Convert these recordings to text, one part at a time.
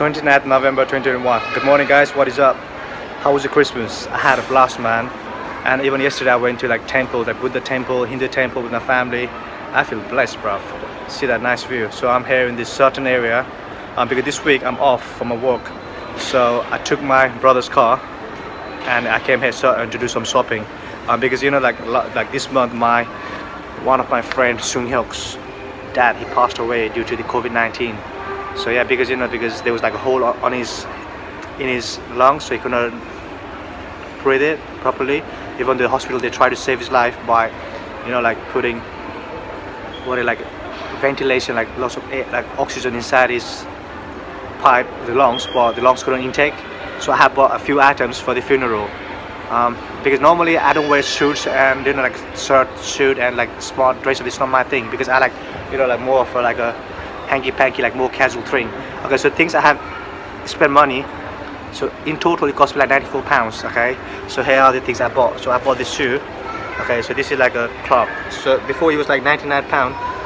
29th November 2021. Good morning guys, what is up? How was your Christmas? I had a blast, man. And even yesterday I went to like temple, the Buddha temple, Hindu temple with my family. I feel blessed, bruv. See that nice view. So I'm here in this Sutton area because this week I'm off for my work. So I took my brother's car and I came here to do some shopping because you know like this month one of my friends Sung Hyuk's dad, he passed away due to the COVID-19. So yeah, because you know, because there was like a hole on in his lungs, so he could not breathe it properly. Even the hospital, they tried to save his life by, you know, like putting ventilation, like lots of air, like oxygen inside his pipe, the lungs, but the lungs couldn't intake. So I have bought a few items for the funeral because normally I don't wear suits and, you know, like shirt, suit and like smart dress. It's not my thing because I like, you know, like more for like a hanky-panky, like more casual thing. Okay, so things I have spent money, so in total it cost me like £94. Okay, so here are the things I bought. So I bought this shoe. Okay, so this is like a club. So before it was like £99,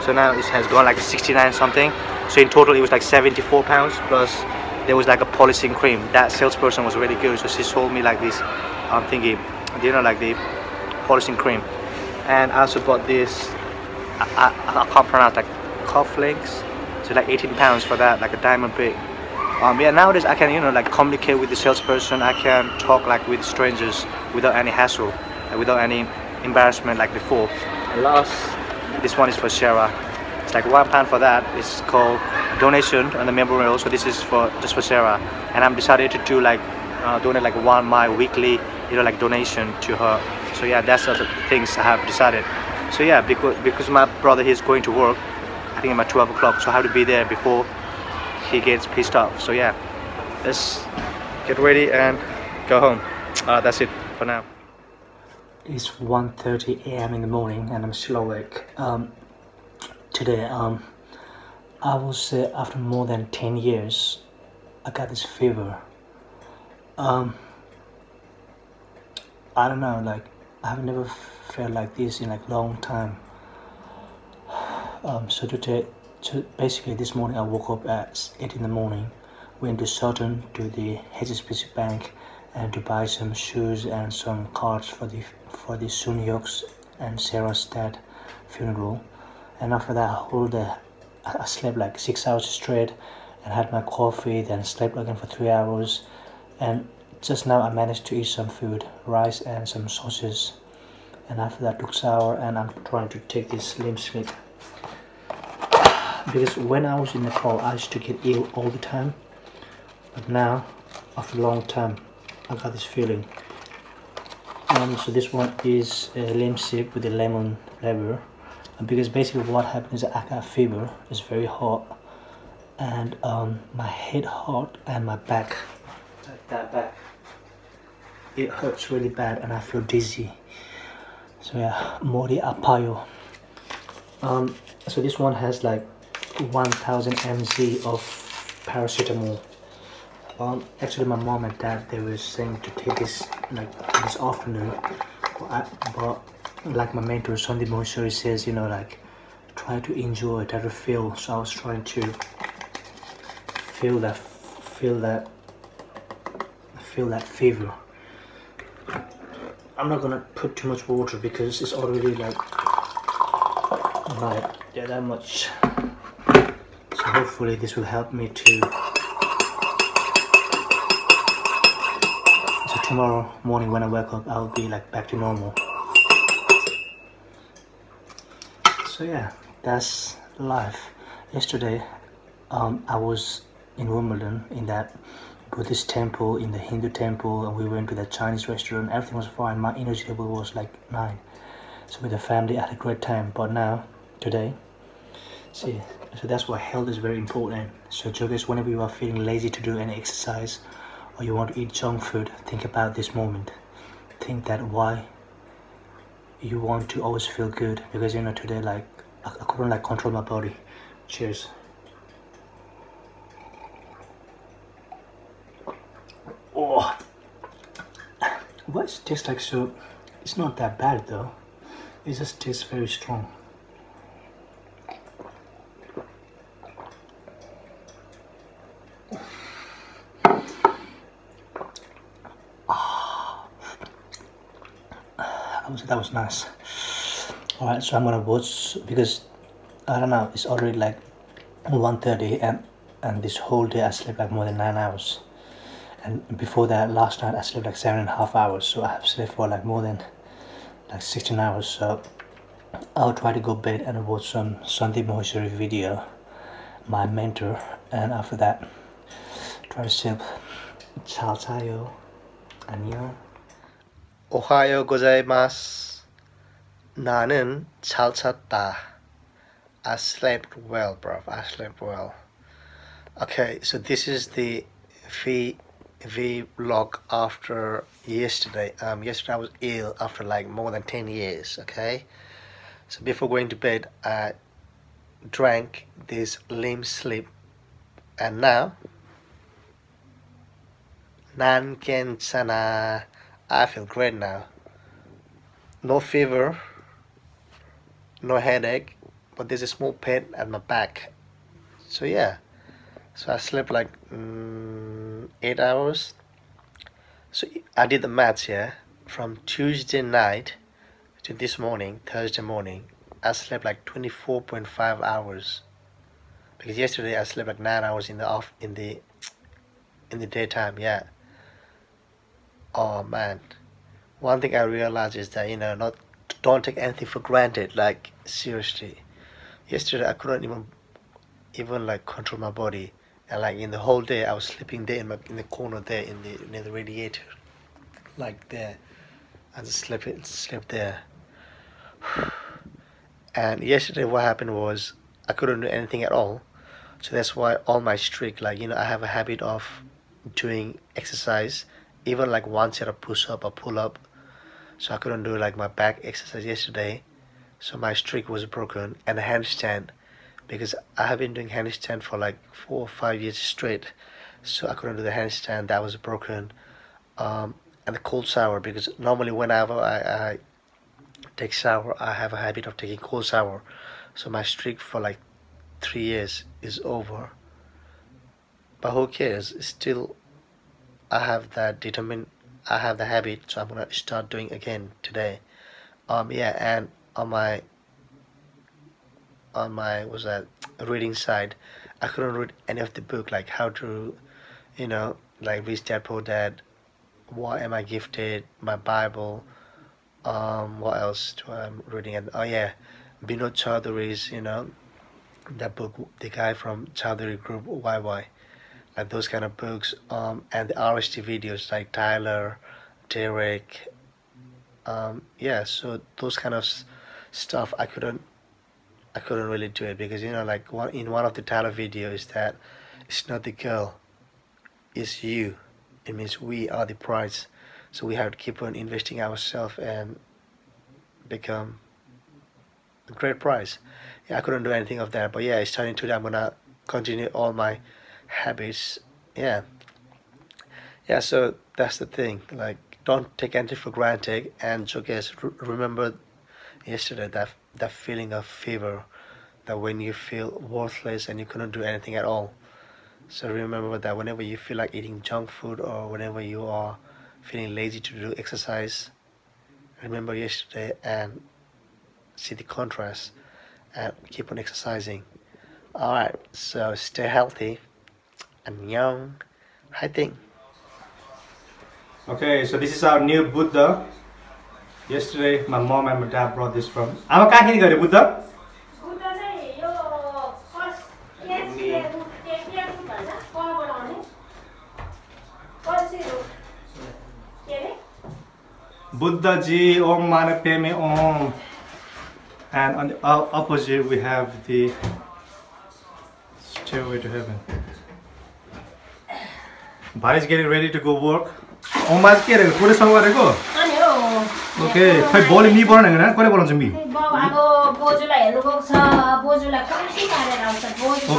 so now it has gone like 69 something. So in total it was like £74, plus there was like a polishing cream. That salesperson was really good, so she sold me like this thingy, you know, like the polishing cream. And I also bought this, I can't pronounce, like cufflinks. So like £18 for that, like a diamond pig. Yeah, nowadays I can, you know, like communicate with the salesperson. I can talk like with strangers without any hassle, like, without any embarrassment like before. And last, this one is for Sarah. It's like £1 for that. It's called donation on the memorial. So this is for just for Sarah. And I'm decided to do like donate like my weekly, you know, like donation to her. So yeah, that's the things I have decided. So yeah, because my brother, he's going to work, I think about 12 o'clock. So I have to be there before he gets pissed off. So yeah, let's get ready and go home. That's it for now. It's 1:30 a.m. in the morning and I'm still awake. Today, I will say after more than 10 years, I got this fever. I don't know, like I've never felt like this in like long time. So today, basically this morning I woke up at 8 in the morning, went to Sutton to the HSBC bank and to buy some shoes and some cards for the Sung Hyuk's and Sarah's dad funeral. And after that whole day, I slept like 6 hours straight and had my coffee, then slept again for 3 hours. And just now I managed to eat some food, rice and some sausages. And after that I took shower and I'm trying to take this Lemsip. Because when I was in Nepal, I used to get ill all the time. But now, after a long time, I got this feeling. So this one is Lemsip with a lemon flavor. Because basically what happens is I got fever, it's very hot. And my head hurt and my back, like that back, it hurts really bad and I feel dizzy. So yeah, Mori Apayo. So this one has like 1000 mg of paracetamol. Actually my mom and dad, they were saying to take this like this afternoon, but like my mentor Sandy Moisure says, you know, like try to enjoy it, try to feel. So I was trying to feel that fever. I'm not gonna put too much water because it's already like yeah, that much. So hopefully this will help me to. So tomorrow morning when I wake up, I'll be like back to normal. So yeah, that's life. Yesterday, I was in Wimbledon in that Buddhist temple, in the Hindu temple, and we went to the Chinese restaurant. Everything was fine. My energy level was like 9. So with the family, I had a great time. But now, today, see. So that's why health is very important. So jokers, whenever you are feeling lazy to do any exercise or you want to eat junk food, think about this moment. Think that why you want to always feel good, because you know today like I couldn't like control my body. Cheers. Oh, why does it taste like so? It's not that bad though. It just tastes very strong. that was nice. Alright, so I'm gonna watch, because I don't know, it's already like 1:30 and this whole day I slept like more than 9 hours, and before that last night I slept like 7.5 hours, so I have slept for like more than like 16 hours. So I'll try to go bed and watch some Sandy Moisure video, my mentor, and after that try to sleep. Ciao tayo. 안녕. Ohayo gozaimasu. 나는 잘 잤다. I slept well, bro. I slept well. Okay, so this is the vlog after yesterday. Yesterday I was ill after like more than 10 years, okay? So before going to bed, I drank this Lemsip, and now nan kentsana. I feel great now. No fever, no headache, but there's a small pain at my back. So yeah, so I slept like 8 hours. So I did the maths here. From Tuesday night to this morning, Thursday morning, I slept like 24.5 hours. Because yesterday I slept like 9 hours in the daytime. Yeah. Oh man, one thing I realized is that, you know, don't take anything for granted. Like seriously, yesterday I couldn't even like control my body, and like in the whole day I was sleeping there in the corner there near the radiator, like there. I just slept there. And yesterday what happened was I couldn't do anything at all, so that's why all my streak, like, you know, I have a habit of doing exercise. Even like one set of push-up or pull-up. So I couldn't do like my back exercise yesterday. So my streak was broken. And handstand, because I have been doing handstand for like 4 or 5 years straight. So I couldn't do the handstand, that was broken. And the cold shower, because normally whenever I take shower, I have a habit of taking cold shower. So my streak for like 3 years is over. But who cares, it's still, I have the habit, so I'm gonna start doing again today. Yeah, and on my was that reading side, I couldn't read any of the book, like how to, you know, like Rich Dad Poor Dad, What Am I Gifted, my Bible, what else do I'm reading? And oh yeah, Binod Chaudhary's, you know, that book, the guy from Chaudhary Group, YY. Like those kind of books, and the RST videos like Tyler, Derek, yeah, so those kind of stuff I couldn't really do it, because, you know, like in one of the Tyler videos that it's not the girl, it's you. It means we are the prize, so we have to keep on investing ourselves and become a great prize. Yeah, I couldn't do anything of that, but yeah, it's starting today. I'm gonna continue all my habits. Yeah, so that's the thing, like don't take anything for granted. And so guys, remember yesterday that feeling of fever, that when you feel worthless and you couldn't do anything at all. So remember that whenever you feel like eating junk food, or whenever you are feeling lazy to do exercise, remember yesterday and see the contrast, and keep on exercising. Alright, so stay healthy. Annyeong. Hi Ting. Okay, so this is our new Buddha. Yesterday, my mom and my dad brought this from. I'm going to Buddha. Buddha ji, Om Mani Padme Hum. And on the opposite, we have the Stairway to Heaven. Bari's getting ready to go work. Oh my God! Police are going to go. Okay. Hey, ball me born again. What are you going to do?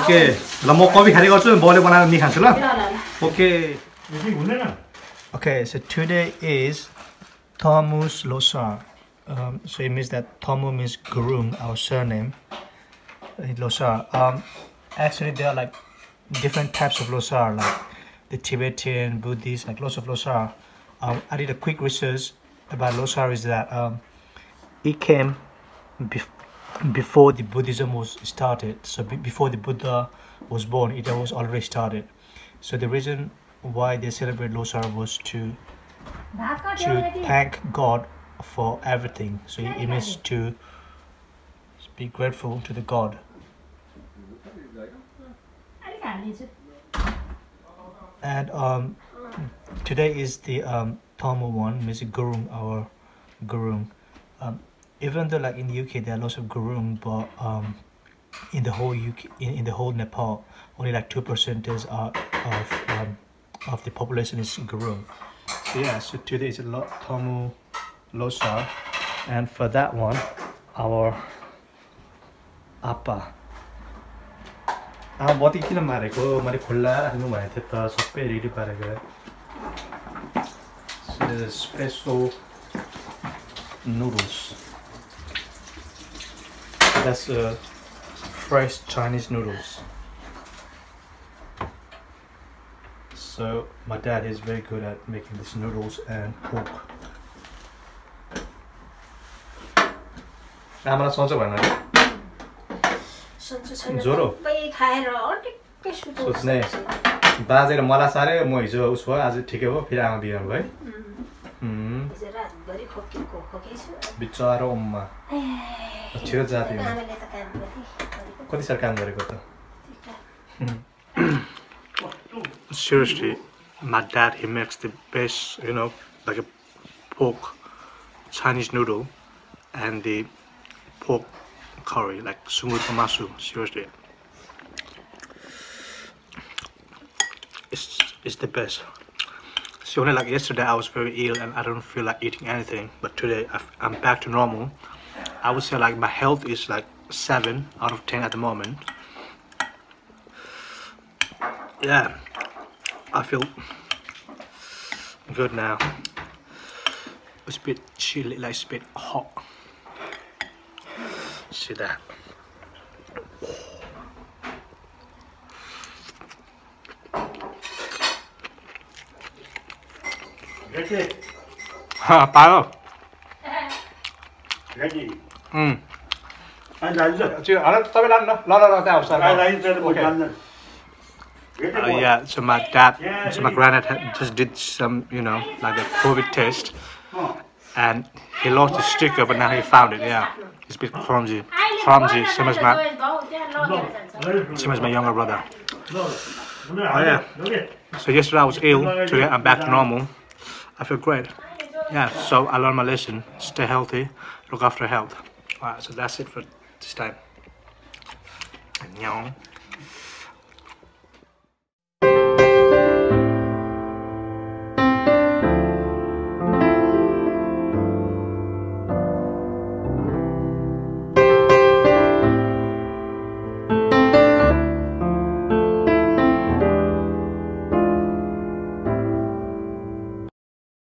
Okay. Lamu coffee. Harry got to ball. Banana. Me cancel. Okay. Okay. So today is Tamu Losar. So it means that Tamu means Gurung, our surname. Losar. Actually, there are like different types of Losar, like the Tibetan, Buddhist, like lots of Losar. I did a quick research about Losar. Is that it came before the Buddhism was started. So before the Buddha was born, it was already started. So the reason why they celebrate Losar was to thank God for everything. So it means to be grateful to the God. And today is the Tamu one, means Gurung, our Gurung. Even though, like in the UK, there are lots of Gurung, but in the whole UK, in the whole Nepal, only like 2% of the population is Gurung. So yeah, so today is a lot Tamu Losar, and for that one, our Appa. I'm what I'm Mariko, Maricola, and Maritata, so very paragraph. So there's espresso noodles. That's fresh Chinese noodles. So my dad is very good at making these noodles and pork. I'm not sure about So it's nice. Basil Malasare, Moiso, as it take over Pirambian, right? Is it very cookie cookies? Bitaroma. What is a candle? Seriously, my dad, he makes the best, you know, like a pork Chinese noodle and the pork curry, like sungur tomasu. Seriously, it's the best. See, only like yesterday I was very ill and I don't feel like eating anything, but today I'm back to normal. I would say like my health is like 7 out of 10 at the moment. Yeah, I feel good now. It's a bit chilly, like it's a bit hot. See that. Ready? Ha, Pao. Ready? I like it. I don't stop it. No, yeah, so my dad, so my granddad just did some, you know, like a COVID test. And he lost his sticker, but now he found it, yeah. It's a bit clumsy, same as my younger brother. Oh yeah. So yesterday I was ill, today I'm back to normal. I feel great. Yeah, so I learned my lesson. Stay healthy, look after health. Alright, so that's it for this time.